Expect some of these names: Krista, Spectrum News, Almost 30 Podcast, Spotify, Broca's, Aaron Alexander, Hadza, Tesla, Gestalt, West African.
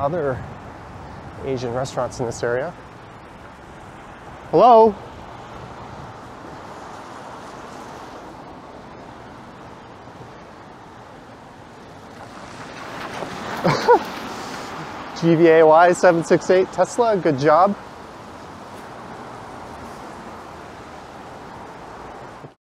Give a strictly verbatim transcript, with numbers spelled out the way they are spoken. other Asian restaurants in this area. Hello? G V A Y seven six eight Tesla, good job.